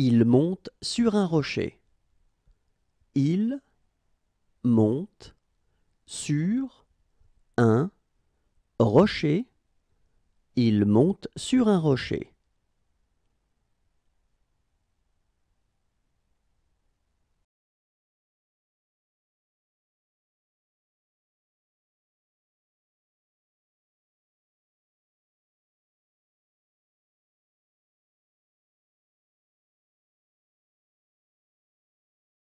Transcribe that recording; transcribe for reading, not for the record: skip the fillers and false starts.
Il monte sur un rocher. Il monte sur un rocher. Il monte sur un rocher.